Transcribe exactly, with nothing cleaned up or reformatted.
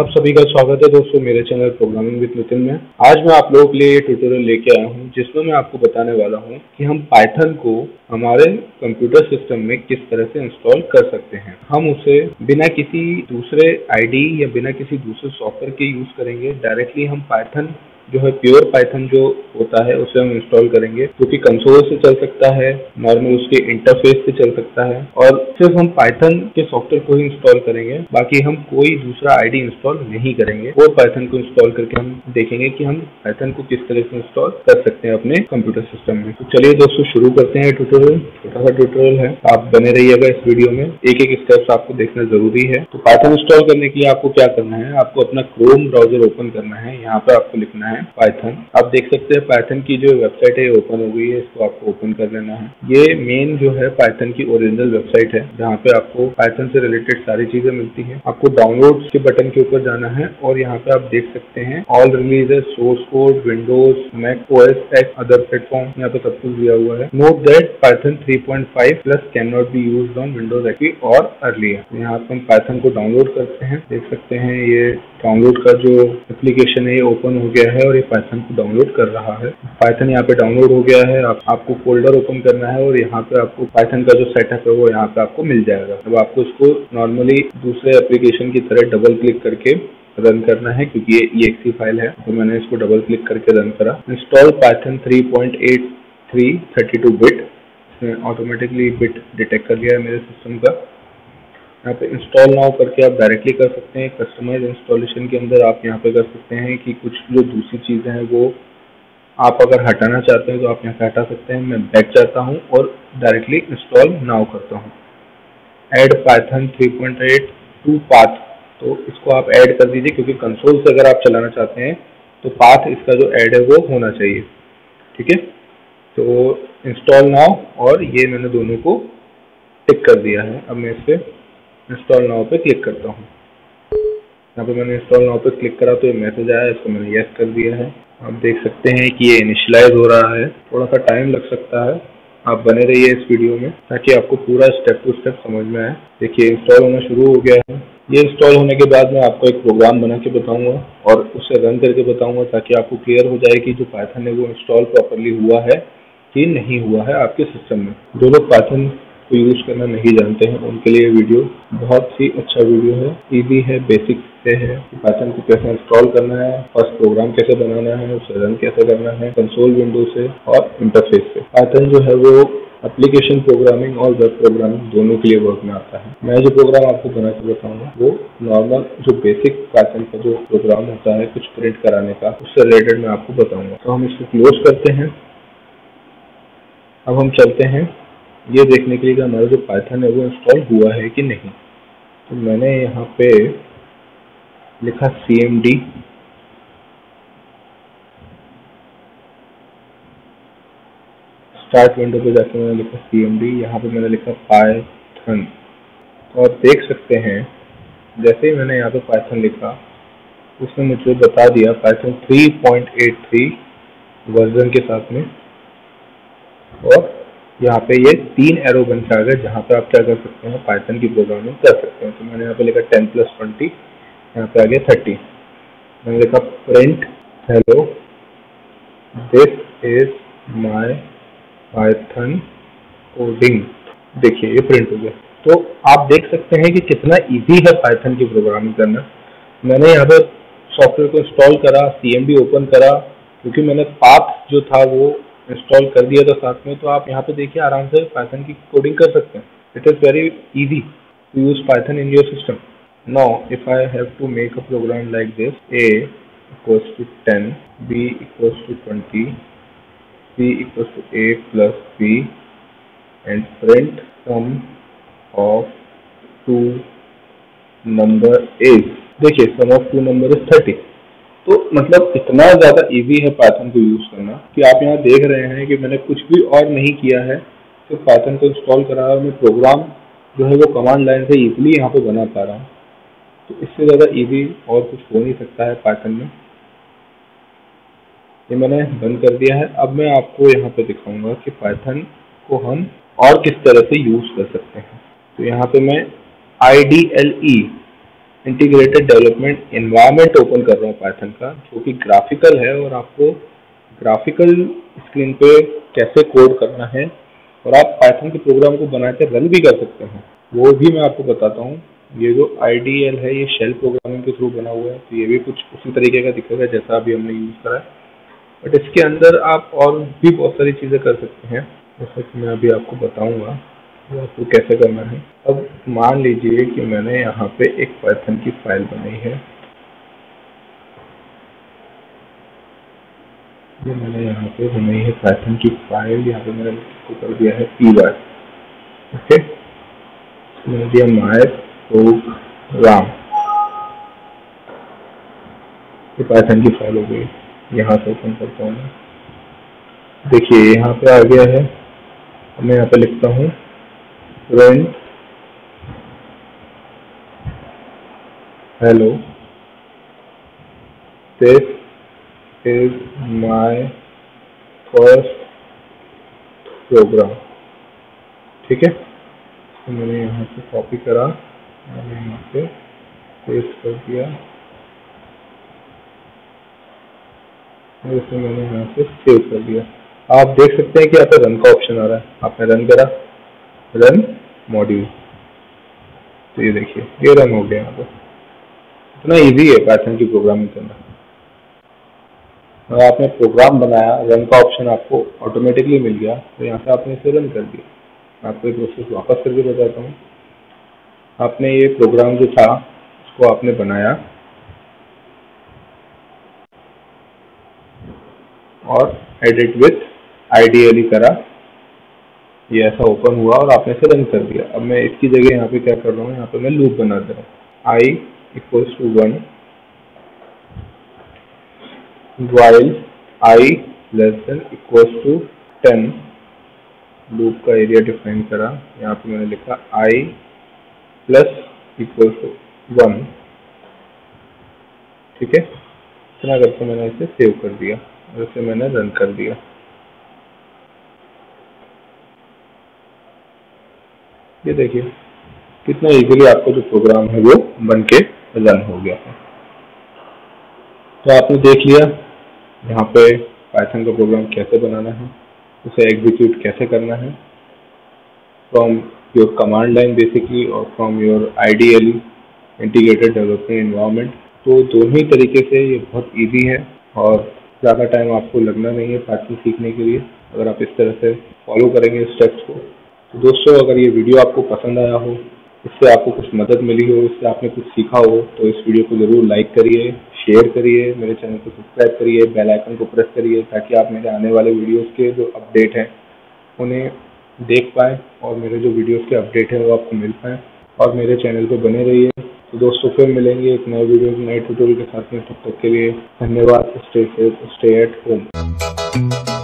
आप सभी का स्वागत है दोस्तों मेरे चैनल प्रोग्रामिंग विद नितिन में। आज मैं आप लोगों के लिए ये ट्यूटोरियल लेके आया हूँ जिसमें मैं आपको बताने वाला हूँ कि हम पाइथन को हमारे कंप्यूटर सिस्टम में किस तरह से इंस्टॉल कर सकते हैं। हम उसे बिना किसी दूसरे आईडी या बिना किसी दूसरे सॉफ्टवेयर के यूज करेंगे, डायरेक्टली हम पाइथन जो है प्योर पाइथन जो होता है उसे हम इंस्टॉल करेंगे, क्योंकि कंसोल से चल सकता है, नॉर्मल उसके इंटरफेस से चल सकता है और सिर्फ हम पाइथन के सॉफ्टवेयर को ही इंस्टॉल करेंगे। बाकी हम कोई दूसरा आईडी इंस्टॉल नहीं करेंगे और पाइथन को इंस्टॉल करके हम देखेंगे कि हम पाइथन को किस तरह से इंस्टॉल कर सकते हैं अपने कंप्यूटर सिस्टम में। तो चलिए दोस्तों शुरू करते हैं ट्यूटोरियल। छोटा सा ट्यूटोरियल है, आप बने रहिएगा इस वीडियो में, एक एक स्टेप्स आपको देखना जरूरी है। तो पाइथन इंस्टॉल करने के लिए आपको क्या करना है, आपको अपना क्रोम ब्राउजर ओपन करना है। यहाँ पर आपको लिखना है पाइथन। आप देख सकते हैं पाइथन की जो वेबसाइट है ओपन हो गई है, इसको आपको ओपन कर लेना है। ये मेन जो है पाइथन की ओरिजिनल वेबसाइट है जहाँ पे आपको पाइथन से रिलेटेड सारी चीजें मिलती हैं। आपको डाउनलोड के बटन के ऊपर जाना है और यहाँ पे आप देख सकते हैं all releases, source code, Windows, Mac OS X, other platform, यहाँ पे सब कुछ दिया हुआ है। Note that Python three point five plus can not be used on Windows XP और अर्लियर। यहाँ पे हम पाइथन को डाउनलोड करते हैं, देख सकते हैं ये डाउनलोड का जो एप्लीकेशन है ये ओपन हो गया है और ये पाइथन को डाउनलोड कर रहा है। पाइथन यहाँ पे डाउनलोड हो गया है। आप, आपको फोल्डर ओपन करना है और यहाँ पे आपको पाइथन का जो सेटअप है वो यहाँ पे आपको मिल जाएगा। अब आपको इसको नॉर्मली दूसरे एप्लीकेशन की तरह डबल क्लिक करके रन करना है, क्योंकि ये ई एक्स ई फाइल है तो मैंने इसको डबल क्लिक करके रन करा। Install Python three point eight three thirty two bit, इसने ऑटोमेटिकली बिट डिटेक्ट कर लिया है मेरे सिस्टम का। यहाँ पे इंस्टॉल नाउ करके आप डायरेक्टली कर सकते हैं। कस्टमाइज इंस्टॉलेशन के अंदर आप यहाँ पे कर सकते हैं कि कुछ जो दूसरी चीज़ें हैं वो आप अगर हटाना चाहते हैं तो आप यहाँ से हटा सकते हैं। मैं बैक जाता हूँ और डायरेक्टली इंस्टॉल नाउ करता हूँ। Add Python three point eight to path, तो इसको आप ऐड कर दीजिए, क्योंकि कंसोल से अगर आप चलाना चाहते हैं तो पाथ इसका जो ऐड है वो होना चाहिए। ठीक है, तो इंस्टॉल नाउ और ये मैंने दोनों को टिक कर दिया है। अब मैं इससे इंस्टॉल नाउ पे क्लिक करता हूँ। यहाँ पे मैंने इंस्टॉल नाउ पे क्लिक करा तो ये मैसेज आया, इसको मैंने येस कर दिया है। आप देख सकते हैं कि ये इनिशियलाइज हो रहा है, थोड़ा सा टाइम लग सकता है। आप बने रहिए इस वीडियो में ताकि आपको पूरा स्टेप टू स्टेप समझ में आए। देखिए इंस्टॉल होना शुरू हो गया है। ये इंस्टॉल होने के बाद मैं आपको एक प्रोग्राम बना के बताऊंगा और उसे रन करके बताऊंगा ताकि आपको क्लियर हो जाए कि जो पाइथन है वो इंस्टॉल प्रॉपरली हुआ है कि नहीं हुआ है आपके सिस्टम में। जो लोग पाइथन को यूज करना नहीं जानते हैं उनके लिए वीडियो बहुत ही अच्छा वीडियो है। इजी है, बेसिक से है, पाइथन को कैसे इंस्टॉल करना है, फर्स्ट प्रोग्राम कैसे बनाना है, उसे रन कैसे करना है कंसोल, विंडो से और इंटरफेस से। पाइथन जो है वो एप्लीकेशन प्रोग्रामिंग और वेब प्रोग्रामिंग दोनों के लिए वर्क में आता है। मैं जो प्रोग्राम आपको बना के बताऊंगा वो नॉर्मल जो बेसिक पाइथन का जो प्रोग्राम होता है कुछ प्रिंट कराने का, उससे रिलेटेड मैं आपको बताऊंगा। तो हम इसको क्लोज करते हैं। अब हम चलते हैं ये देखने के लिए कि हमारा जो पाइथन है वो इंस्टॉल हुआ है कि नहीं। तो मैंने यहाँ पे लिखा C M D start window पे जाके मैंने लिखा सी एम डी, यहाँ पे मैंने लिखा पाइथन। तो आप देख सकते हैं जैसे ही मैंने यहाँ पे पाइथन लिखा उसने मुझे बता दिया Python three point eight three version के साथ में, और यहाँ पे ये तीन एरो बन के आ गए जहाँ पे आप क्या कर सकते हैं पाइथन की प्रोग्रामिंग कर सकते हैं। तो मैंने यहाँ पे लिखा टेन प्लस ट्वेंटी, यहाँ पे आ गया थर्टी। मैंने लिखा print hello this is my Python coding, देखिए ये प्रिंट हो गया। तो आप देख सकते हैं कि कितना इजी है पाइथन की प्रोग्रामिंग करना। मैंने यहाँ पे सॉफ्टवेयर को इंस्टॉल करा, सी एम बी ओपन करा, क्योंकि मैंने पाथ जो था वो इंस्टॉल कर दिया था साथ में। तो आप यहाँ पे देखिए आराम से पाइथन की कोडिंग कर सकते हैं। It is very easy to use Python in your system. Now if I have to make a program like this, A equals to ten, B equals to twenty, C equals to A plus B and print sum of two number is, देखिए sum of two number is thirty. तो मतलब इतना ज़्यादा easy है Python को use करना कि आप यहाँ देख रहे हैं कि मैंने कुछ भी और नहीं किया है, सिर्फ तो पाइथन को इंस्टॉल करा और मैं प्रोग्राम जो है वो कमांड लाइन से ईजिली यहाँ पे बना पा रहा हूँ। तो इससे ज़्यादा इजी और कुछ हो नहीं सकता है पाइथन में। ये मैंने बंद कर दिया है। अब मैं आपको यहाँ पर दिखाऊँगा कि पाइथन को हम और किस तरह से यूज़ कर सकते हैं। तो यहाँ पर मैं I D L E integrated development environment open कर रहा हूँ पाइथन का, जो कि ग्राफिकल है और आपको ग्राफिकल स्क्रीन पे कैसे कोड करना है और आप पाइथन के प्रोग्राम को बना के रन भी कर सकते हैं वो भी मैं आपको बताता हूँ। ये जो आईडीएल है ये शेल प्रोग्रामिंग के थ्रू बना हुआ है, तो ये भी कुछ उसी तरीके का दिखेगा जैसा अभी हमने यूज़ करा है, बट इसके अंदर आप और भी बहुत सारी चीज़ें कर सकते हैं जैसा कि मैं अभी आपको बताऊँगा आपको कैसे करना है। अब मान लीजिए कि मैंने यहाँ पे एक पाइथन की फाइल बनाई है, ये मैंने यहाँ पे बनाई है पाइथन की फाइल, यहाँ पे मैंने इसको कर दिया है पी वाई, ओके, मैंने दिया माय प्रोग्राम, ये पाइथन की फाइल हो गई। यहाँ से ओपन करता हूँ, देखिए यहाँ पे आ गया है। मैं यहाँ पे लिखता हूँ Print hello, this is my first program, ठीक है। तो मैंने यहाँ से कॉपी करा, मैंने यहाँ से पेस्ट कर दिया और इसमें मैंने यहाँ से सेव कर दिया। आप देख सकते हैं कि यहाँ पे रन का ऑप्शन आ रहा है, आपने रन करा, रन मॉड्यूल, तो ये देखिए ये रन हो गया। यहाँ पर इतना इजी है पाइथन की प्रोग्रामिंग करना, और आपने प्रोग्राम बनाया, रन का ऑप्शन आपको ऑटोमेटिकली मिल गया, तो यहाँ से आपने इसे रन कर दिया। मैं आपको ये प्रोसेस वापस करके बताता हूँ। आपने ये प्रोग्राम जो था उसको आपने बनाया और एडिट विथ आईडीएल करा, ये ऐसा ओपन हुआ और आपने इसे रन कर दिया। अब मैं इसकी जगह यहाँ पे क्या कर रहा हूँ, यहाँ पे मैं लूप बना दे रहा हूँ, I equals to one while I less than equals to ten, loop का एरिया डिफाइन करा, यहाँ पे मैंने लिखा I plus equals to one, ठीक है। इतना करके मैंने इसे सेव कर दिया और इसे मैंने रन कर दिया। ये देखिए कितना इजीली आपको जो प्रोग्राम है वो बन के रन हो गया है। तो आपने देख लिया यहाँ पे पाइथन का प्रोग्राम कैसे बनाना है, उसे एग्जीक्यूट कैसे करना है from your command line basically और from your IDLE integrated development environment. तो दोनों ही तरीके से ये बहुत ईजी है और ज़्यादा टाइम आपको लगना नहीं है पाइथन सीखने के लिए, अगर आप इस तरह से फॉलो करेंगे स्टेप्स को। तो दोस्तों अगर ये वीडियो आपको पसंद आया हो, इससे आपको कुछ मदद मिली हो, इससे आपने कुछ सीखा हो, तो इस वीडियो को ज़रूर लाइक करिए, शेयर करिए, मेरे चैनल को सब्सक्राइब करिए, बेल आइकन को प्रेस करिए ताकि आप मेरे आने वाले वीडियोस के जो अपडेट हैं उन्हें देख पाएँ और मेरे जो वीडियोस के अपडेट हैं वो आपको मिल पाएँ, और मेरे चैनल पर बने रहिए। तो दोस्तों फिर मिलेंगे एक नए वीडियो नए ट्यूटोरियल के साथ में, तब तक के लिए धन्यवाद। Stay safe, stay at home.